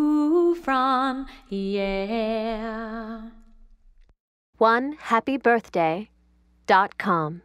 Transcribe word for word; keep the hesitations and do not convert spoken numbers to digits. you from, yeah. one happy birthday dot com